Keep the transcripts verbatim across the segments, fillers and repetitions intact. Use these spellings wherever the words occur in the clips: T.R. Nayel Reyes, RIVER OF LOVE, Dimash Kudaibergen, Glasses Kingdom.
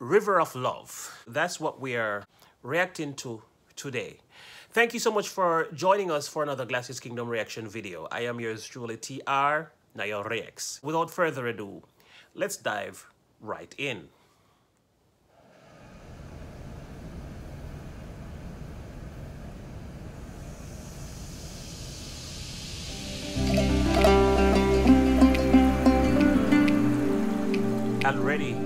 river of love. That's what we are reacting to today. Thank you so much for joining us for another Glasses Kingdom reaction video. I am yours truly, T R Nayel Reyes. Without further ado, let's dive right in. Already.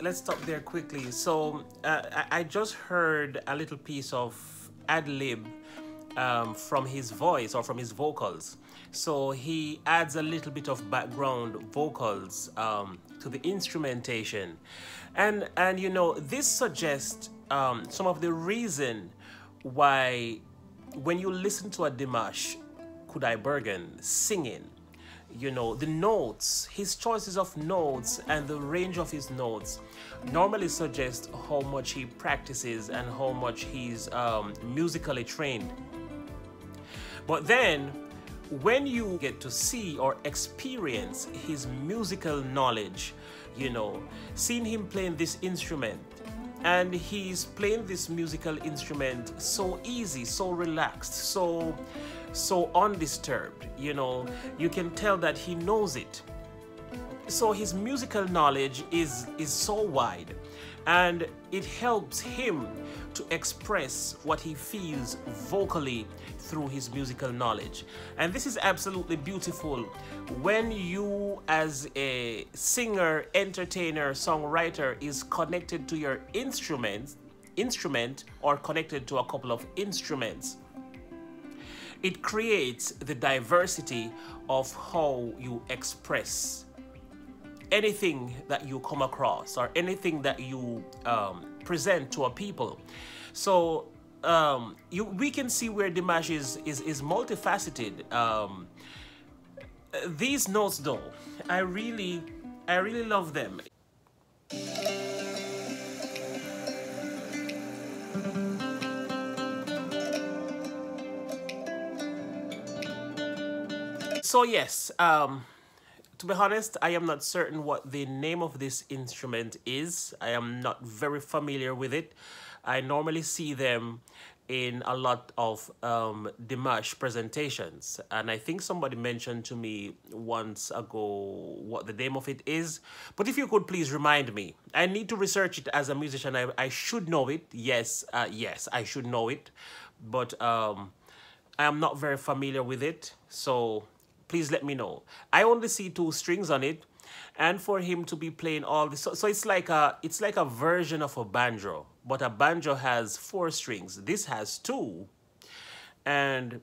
Let's stop there quickly. So uh, I, I just heard a little piece of ad-lib um, from his voice or from his vocals. So he adds a little bit of background vocals um, to the instrumentation. And, and you know, this suggests um, some of the reason why when you listen to a Dimash Kudaibergen singing, you know, the notes, his choices of notes and the range of his notes normally suggest how much he practices and how much he's um, musically trained. But then when you get to see or experience his musical knowledge, you know, seeing him playing this instrument, and he's playing this musical instrument so easy, so relaxed, so so undisturbed, you know, you can tell that he knows it. So his musical knowledge is is so wide, and it helps him to express what he feels vocally through his musical knowledge. And this is absolutely beautiful when you, as a singer, entertainer, songwriter, is connected to your instrument instrument or connected to a couple of instruments. It creates the diversity of how you express anything that you come across or anything that you um, present to a people. So um, you, we can see where Dimash is, is, is multifaceted. Um, these notes though, I really, I really love them. So yes, um, to be honest, I am not certain what the name of this instrument is. I am not very familiar with it. I normally see them in a lot of um, Dimash presentations. And I think somebody mentioned to me once ago what the name of it is. But if you could please remind me. I need to research it as a musician. I, I should know it. Yes, uh, yes, I should know it. But um, I am not very familiar with it. So please let me know. I only see two strings on it, and for him to be playing all this. So, so it's like a it's like a version of a banjo, but a banjo has four strings. This has two, and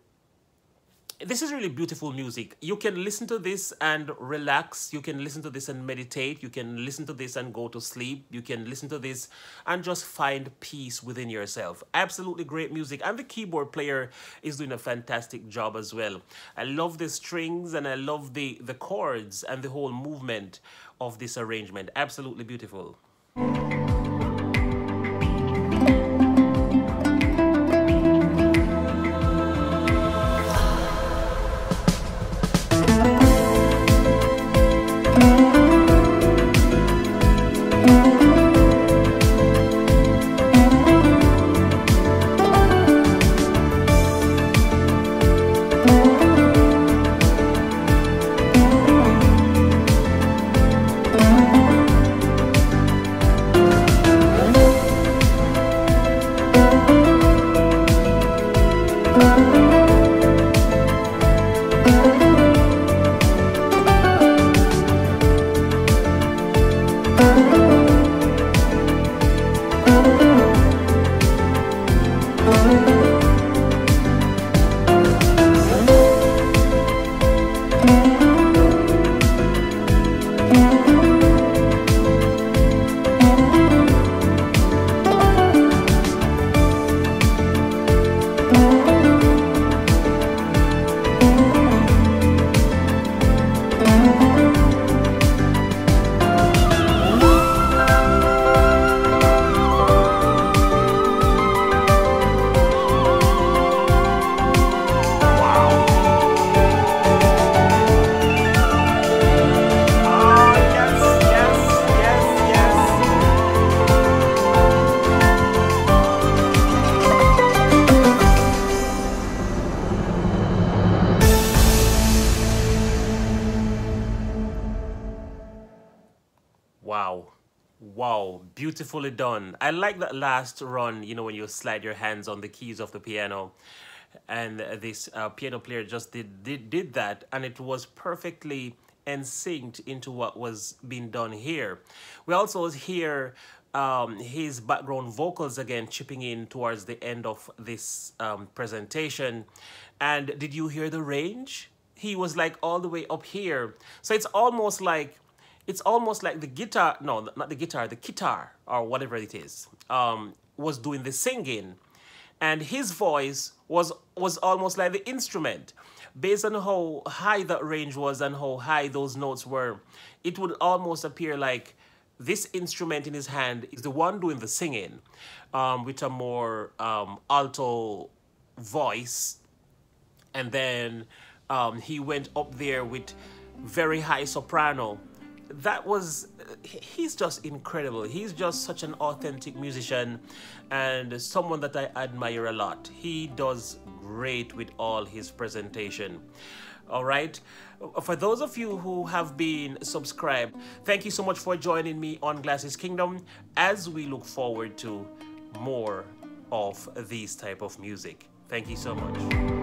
this is really beautiful music. You can listen to this and relax. You can listen to this and meditate. You can listen to this and go to sleep. You can listen to this and just find peace within yourself. Absolutely great music. And the keyboard player is doing a fantastic job as well. I love the strings and I love the, the chords and the whole movement of this arrangement. Absolutely beautiful. Wow, beautifully done. I like that last run, you know, when you slide your hands on the keys of the piano, and this uh, piano player just did, did did that, and it was perfectly ensynced into what was being done here. We also hear um, his background vocals again chipping in towards the end of this um, presentation. And did you hear the range? He was like all the way up here. So it's almost like It's almost like the guitar, no, not the guitar, the kitar or whatever it is, um, was doing the singing. And his voice was, was almost like the instrument. Based on how high that range was and how high those notes were, it would almost appear like this instrument in his hand is the one doing the singing, um, with a more um, alto voice. And then um, he went up there with very high soprano. That was, he's just incredible. He's just such an authentic musician and someone that I admire a lot. He does great with all his presentation. All right. For those of you who have been subscribed, thank you so much for joining me on Glasses Kingdom as we look forward to more of these type of music. Thank you so much.